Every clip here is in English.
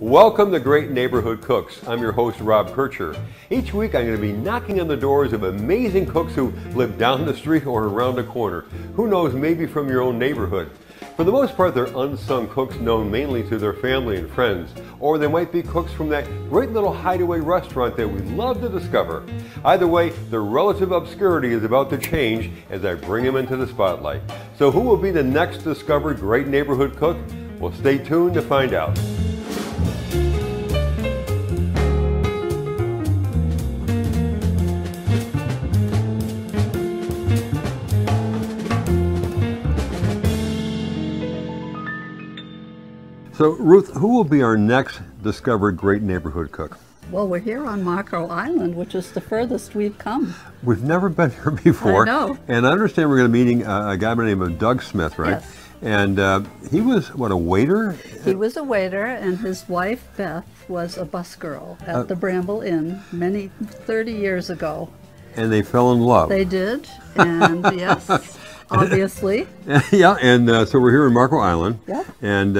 Welcome to Great Neighborhood Cooks. I'm your host, Rob Kircher. Each week I'm going to be knocking on the doors of amazing cooks who live down the street or around the corner. Who knows, maybe from your own neighborhood. For the most part, they're unsung cooks known mainly to their family and friends, or they might be cooks from that great little hideaway restaurant that we love to discover. Either way, their relative obscurity is about to change as I bring them into the spotlight. So who will be the next discovered great neighborhood cook? Well, stay tuned to find out. So, Ruth, who will be our next discovered great neighborhood cook? Well, we're here on Marco Island, which is the furthest we've come. We've never been here before. I know. And I understand we're going to be meeting a guy by the name of Doug Smith, right? Yes. And he was, what, a waiter? He was a waiter, and his wife, Beth, was a busgirl at the Bramble Inn 30 years ago. And they fell in love. They did, and yes. Obviously. Yeah, and so we're here in Marco Island. Yeah. And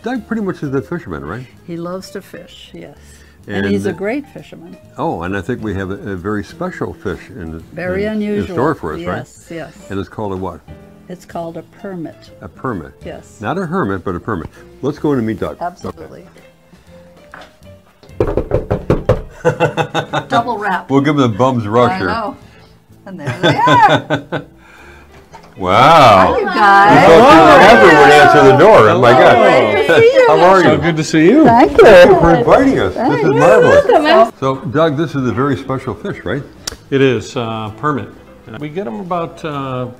Doug pretty much is a fisherman, right? He loves to fish, yes. And he's a great fisherman. Oh, and I think we have a very special fish in store for us, yes, right? Yes, yes. And it's called a what? It's called a permit. A permit. Yes. Not a hermit, but a permit. Let's go in and meet Doug. Absolutely. Okay. Double wrap. We'll give him the bum's rush here. I know. And there they are. Wow. Hi, you guys. Everyone answer the door. Oh my God. How are you? So good to see you. Thank you. Thank you for inviting us. This is marvelous. Welcome. So, Doug, this is a very special fish, right? It is, permit. We get them about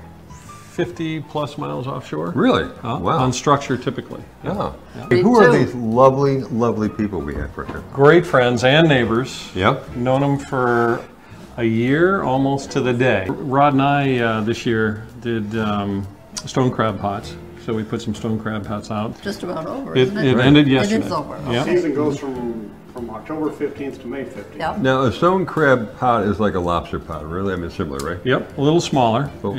50 plus miles offshore. Really? Wow. On structure typically. Yeah. Yeah. And who are these lovely, lovely people we have right here? Great friends and neighbors. Yep. Known them for a year almost to the day. Rod and I this year did stone crab pots, so we put some stone crab pots out. Just about over, isn't it? It ended yesterday. It is over. The season goes from October 15th to May 15th. Yep. Now a stone crab pot is like a lobster pot, really? I mean, similar, right? Yep, a little smaller. But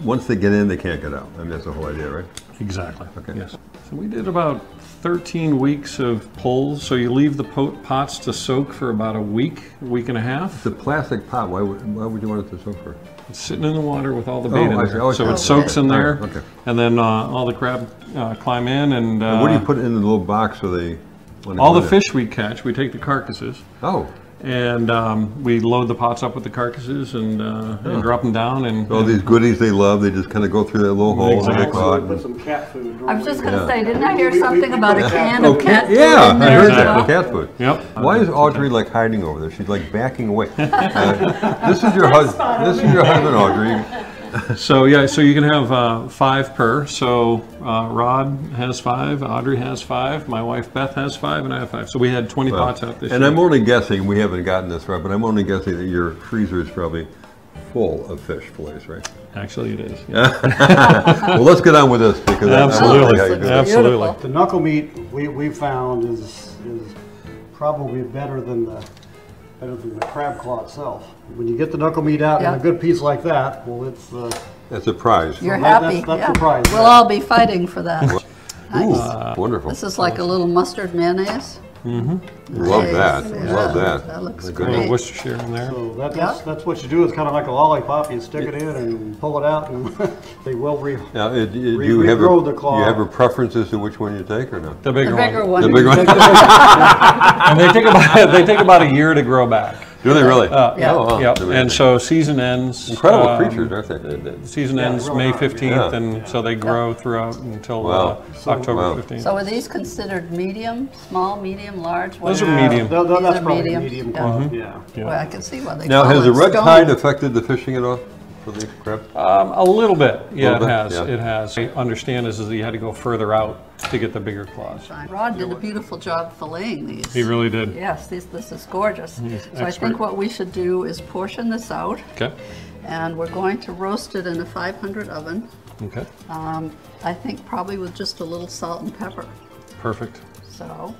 once they get in, they can't get out. I mean, that's the whole idea, right? Exactly, okay. Yes. So we did about 13 weeks of pulls, so you leave the pots to soak for about a week and a half. It's a plastic pot. Why would you want it to soak for? It's sitting in the water with all the bait in there, so it soaks in there, okay. And then all the crab climb in. And what do you put in the little box so they? All the fish we catch, we take the carcasses. Oh. And we load the pots up with the carcasses and drop them down. And all these goodies they love, they just kind of go through that little hole. Exactly. Put some cat food. I was just going to say, didn't I hear something about a can of cat food? Yeah, I heard that, cat food. Yep. Why is Audrey like hiding over there? She's like backing away. This is your husband. This is your husband, Audrey. So yeah, so you can have 5 per. So Rod has 5, Audrey has 5, my wife Beth has 5, and I have 5. So we had 20 pots out this year. And I'm only guessing, we haven't gotten this right, but I'm only guessing that your freezer is probably full of fish fillets, right? Actually it is. Yeah. Well, let's get on with this, because absolutely, absolutely. The knuckle meat we found is probably better than the crab claw itself. When you get the knuckle meat out and a good piece like that, well, it's that's a prize. You're happy. That's a prize. We'll all be fighting for that. Nice. Ooh, wonderful. This is like a little mustard mayonnaise. Mm-hmm. Love that. Yeah. Love that. That looks great. A little Worcestershire in there. So that's what you do. It's kind of like a lollipop. You stick it in and pull it out, and they will regrow the claw. You have a preference as to which one you take, or not? The bigger one. The bigger one. And they take about a year to grow back. Do they really? Yeah. Oh, yep. And so season ends. Incredible creatures, aren't they? Season ends May 15th, and so they grow throughout until October 15th. So are these considered medium, small, medium, large? Those are medium. That's probably medium. Yeah. Mm-hmm. Yeah. Well, I can see why they. Now, has the red tide affected the fishing at all? A little bit, it has. I understand is that you had to go further out to get the bigger claws. Rod did a beautiful job filleting these. He really did. Yes, this is gorgeous. He's so expert. I think what we should do is portion this out. Okay. And we're going to roast it in a 500 oven. Okay. I think probably with just a little salt and pepper. Perfect. So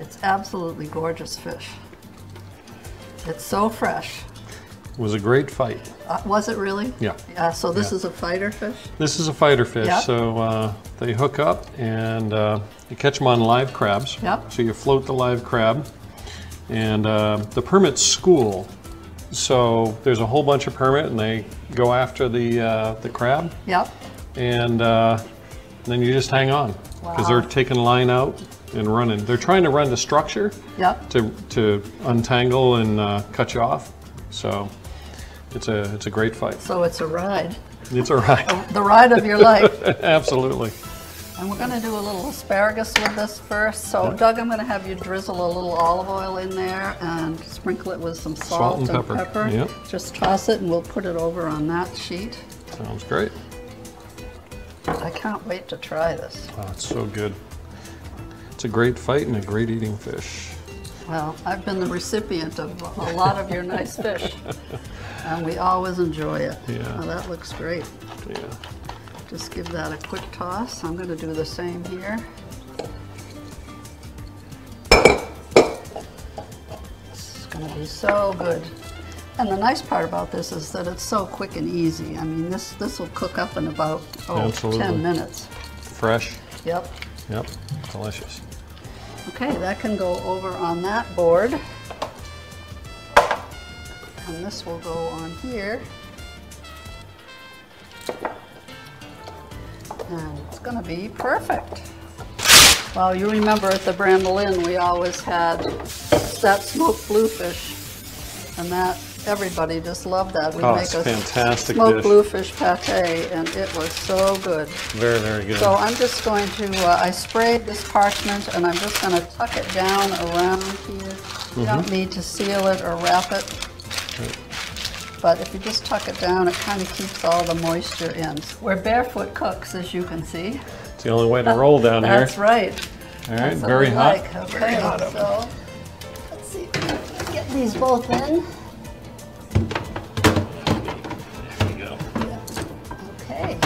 it's absolutely gorgeous fish. It's so fresh. Was a great fight. Was it really? Yeah. So this is a fighter fish? This is a fighter fish. Yep. So They hook up and you catch them on live crabs. Yep. So you float the live crab. And the permits school. So there's a whole bunch of permit and they go after the crab. Yep. And then you just hang on. Because wow. They're taking line out and running. They're trying to run the structure. Yep. To untangle and cut you off. So it's a great fight. So it's a ride. It's a ride. The ride of your life. Absolutely. And we're going to do a little asparagus with this first. So Doug, I'm going to have you drizzle a little olive oil in there and sprinkle it with some salt and pepper. Yep. Just toss it and we'll put it over on that sheet. Sounds great. I can't wait to try this. Oh, it's so good. It's a great fight and a great eating fish. Well, I've been the recipient of a lot of your nice fish. And we always enjoy it. Yeah. Oh, that looks great. Yeah. Just give that a quick toss. I'm going to do the same here. It's going to be so good. And the nice part about this is that it's so quick and easy. I mean, this will cook up in about 10 minutes. Fresh. Yep. Yep. Delicious. Okay, that can go over on that board. And this will go on here. And it's going to be perfect. Well, you remember at the Bramble Inn, we always had that smoked bluefish. And that, everybody just loved that. We make a fantastic smoked bluefish pate, and it was so good. Very, very good. So I'm just going to, I sprayed this parchment, and I'm just going to tuck it down around here. You don't need to seal it or wrap it. Right. But if you just tuck it down, it kind of keeps all the moisture in. We're barefoot cooks, as you can see. It's the only way to roll down here. That's right. All right, very hot. Like. Okay, very hot. So let's see if we can get these both in. There we go. Okay,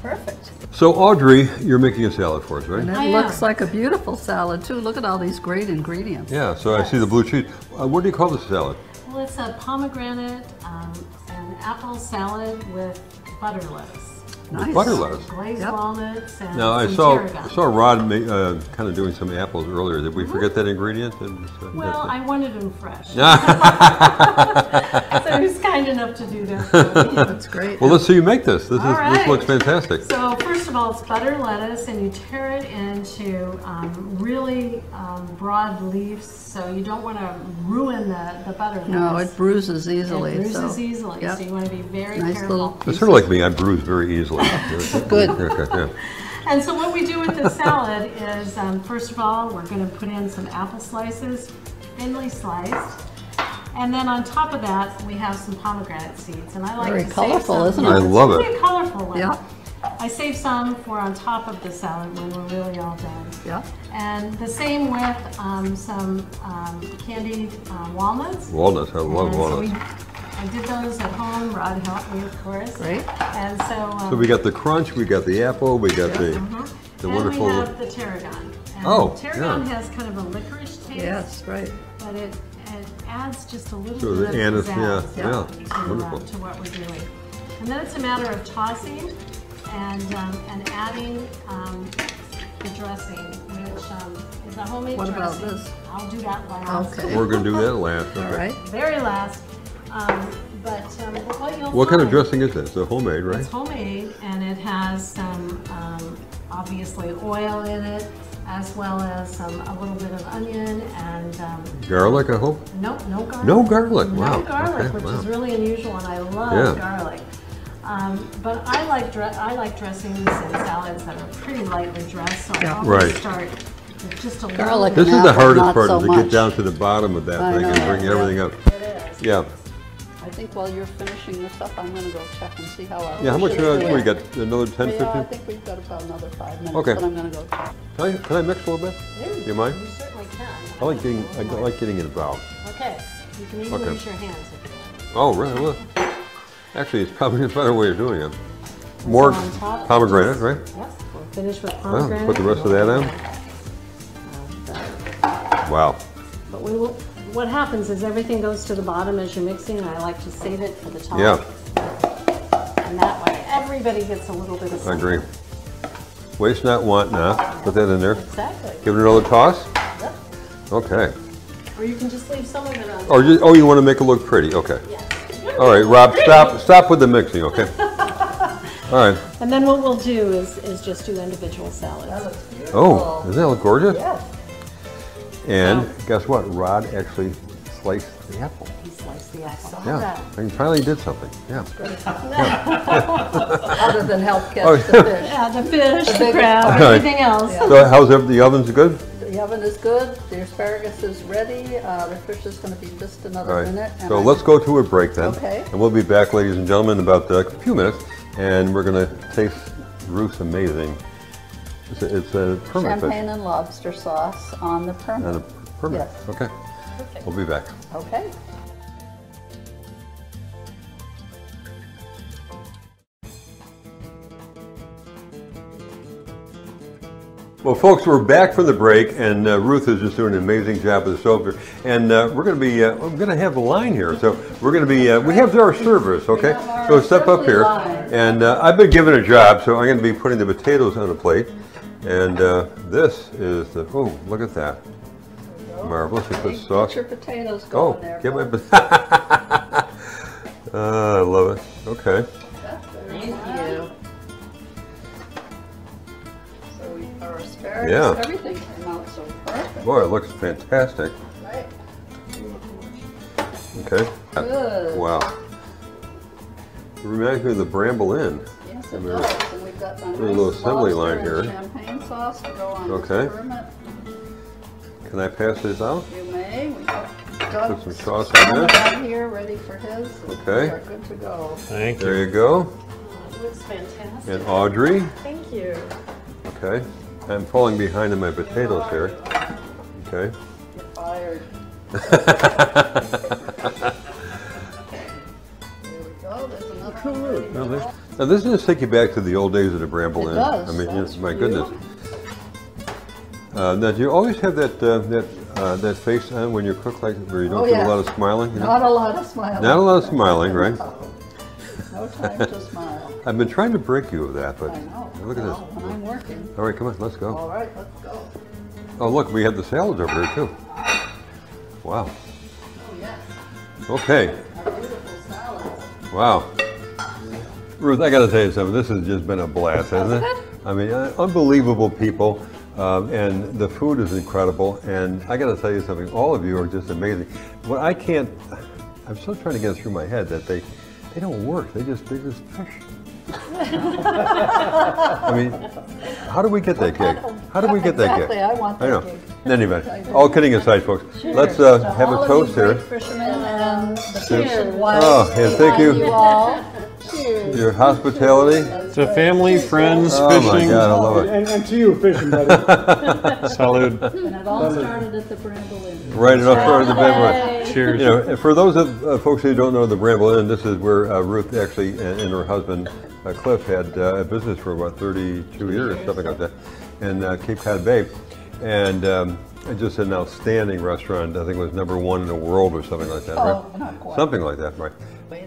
perfect. So Audrey, you're making a salad for us, right? And it looks like a beautiful salad, too. Look at all these great ingredients. Yeah, so yes. I see the blue cheese. What do you call this salad? Well, it's a pomegranate and apple salad with butter lettuce. Nice. With butter lettuce. Glazed walnuts and tarragon. I saw Rod kind of doing some apples earlier. Did we forget that ingredient? Well, I wanted them fresh. So he was kind enough to do that for me. That's great. Well, let's see you make this. This looks fantastic. So first of all, it's butter lettuce, and you tear it into really broad leaves, so you don't want to ruin the butter lettuce. No, it bruises easily. It bruises easily, so you want to be very careful. It's sort of like me, I bruise very easily. Good. And so what we do with the salad is, first of all, we're going to put in some apple slices, thinly sliced. And then on top of that, we have some pomegranate seeds. And I like to colorful, isn't it? I love it. Very colorful one. Yeah. I save some for on top of the salad when we're really all done. Yeah. And the same with some candied walnuts. Walnuts, I love walnuts. I did those at home. Rod helped me, of course. Great. And so. So we got the crunch, we got the apple, we got the wonderful. And we have the tarragon. And tarragon has kind of a licorice taste. Yes, right. But it adds just a little bit of anise, to what we're doing. And then it's a matter of tossing and adding the dressing, which is a homemade dressing. What about this? I'll do that last. Okay. We're going to do that last. Okay. All right. Very last. What kind of dressing is this? It's homemade, right? It's homemade, and it has some, obviously, oil in it, as well as a little bit of onion and... garlic, I hope? No, no garlic. No garlic, wow. No garlic, okay, which is really unusual, and I love garlic. But I like dressings and salads that are pretty lightly dressed, so I always start with just a garlic. This is the hardest part, is to get down to the bottom of that thing and bring everything up. It is. Yeah. I think while you're finishing this up, I'm going to go check and see how our... Yeah, how much do we got? Another 10, 15? Yeah, I think we've got about another 5 minutes, but I'm going to go check. Can I mix a little bit? Yeah, do you mind? You certainly can. I like getting involved. Okay. You can even use your hands if you want. Oh, right. Well, actually, it's probably a better way of doing it. More pomegranate, right? Yes. We'll finish with pomegranate. Put the rest of that in. Wow. But we will... What happens is everything goes to the bottom as you're mixing, and I like to save it for the top. Yeah. And that way everybody gets a little bit of something. I agree. Waste not, want not. Put that in there. Exactly. Give it another toss? Yep. Okay. Or you can just leave some of it on. Or just, oh, you want to make it look pretty. Okay. Yeah. All right, Rob, stop with the mixing, okay? All right. And then what we'll do is just do individual salads. That looks beautiful. Oh, doesn't that look gorgeous? Yeah. And guess what? Rod actually sliced the apple. He sliced the apple. Yeah. And he finally did something. Yeah. That's great. Yeah. Other than help catch the fish. Yeah, the fish, the crab, everything else. Yeah. So how's the oven's good? The oven is good. The asparagus is ready. The fish is going to be just another minute. So let's go to a break then. Okay. And we'll be back, ladies and gentlemen, in about a few minutes. And we're going to taste Ruth's amazing. It's a permit. Champagne and lobster sauce on the permit. On the permit. Yes. Okay. Perfect. We'll be back. Okay. Well, folks, we're back from the break, and Ruth is just doing an amazing job with the stove. And we're going to be, I'm going to have a line here. So we're going to be, we have our servers, okay? So step up here. And I've been given a job, so I'm going to be putting the potatoes on a plate. And this is the, oh, look at that. Marvelous. You put sauce. Get your potatoes going there. Oh, get my potatoes. I love it. Okay. Thank you. Yeah. Everything came out so perfect. Boy, it looks fantastic. Right. Okay. Good. Wow. It reminds me of the Bramble Inn. Yes, it does. And we've got a nice little assembly line here. Champagne sauce to go on the permit. Can I pass this out? You may. We got some sauce on this. Here, ready for his. Okay. We're good to go. Thank you. There you go. Oh, it looks fantastic. And Audrey. Thank you. Okay. I'm falling behind on my potatoes here. Okay. You're fired. There we go. There's another one. Now this does take you back to the old days of the Bramble Inn. It does. I mean, yes, my goodness. Now, do you always have that face on when you cook, like where you don't do a lot of smiling? You know? Not a lot of smiling. Not a lot of smiling, right? No time to smile. I've been trying to break you of that, but I know. Look at this. I'm working. All right, come on, let's go. All right, let's go. Oh, look, we have the salads over here, too. Wow. Oh, yes. Okay. Our beautiful salads. Wow. Ruth, I got to tell you something. This has just been a blast, hasn't it? I mean, unbelievable people. And the food is incredible. And I got to tell you something. All of you are just amazing. What I can't, I'm still trying to get it through my head that they don't work. They just fish. I mean, how do we get that gig? How do we get that gig? Exactly, I want that gig. Anyway, all kidding aside, folks, cheers. Let's have a toast here. Cheers. Oh, and thank you. Cheers. Your hospitality. Cheers. To family, friends, fishing. Oh my God, I love it. And to you, fishing buddy. Salud. And it all started at the Bramble Inn. Right, it all started at the Bramble Inn. Cheers. You know, for those of folks who don't know the Bramble Inn, this is where Ruth actually and her husband Cliff had a business for about 32 years, something like that, in Cape Cod Bay, and just an outstanding restaurant. I think it was #1 in the world or something like that, right? Not quite. Something like that, right?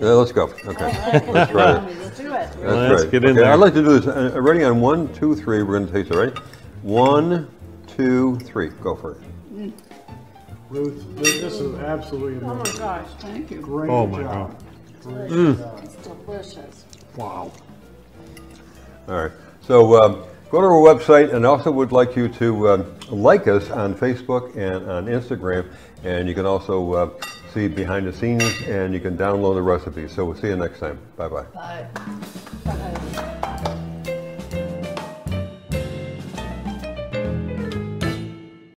Let's go. Okay, let's try it. Let's do it. Let's get in there. I'd like to do this. Ready on 1, 2, 3. We're going to taste it. Ready? 1, 2, 3. Go for it. Mm. Ruth, this is absolutely amazing. Oh my gosh, thank you. Great job. Great job. It's delicious. Wow. All right, so go to our website, and also would like you to like us on Facebook and on Instagram, and you can also see behind the scenes, and you can download the recipes. So we'll see you next time. Bye-bye. Bye. Bye.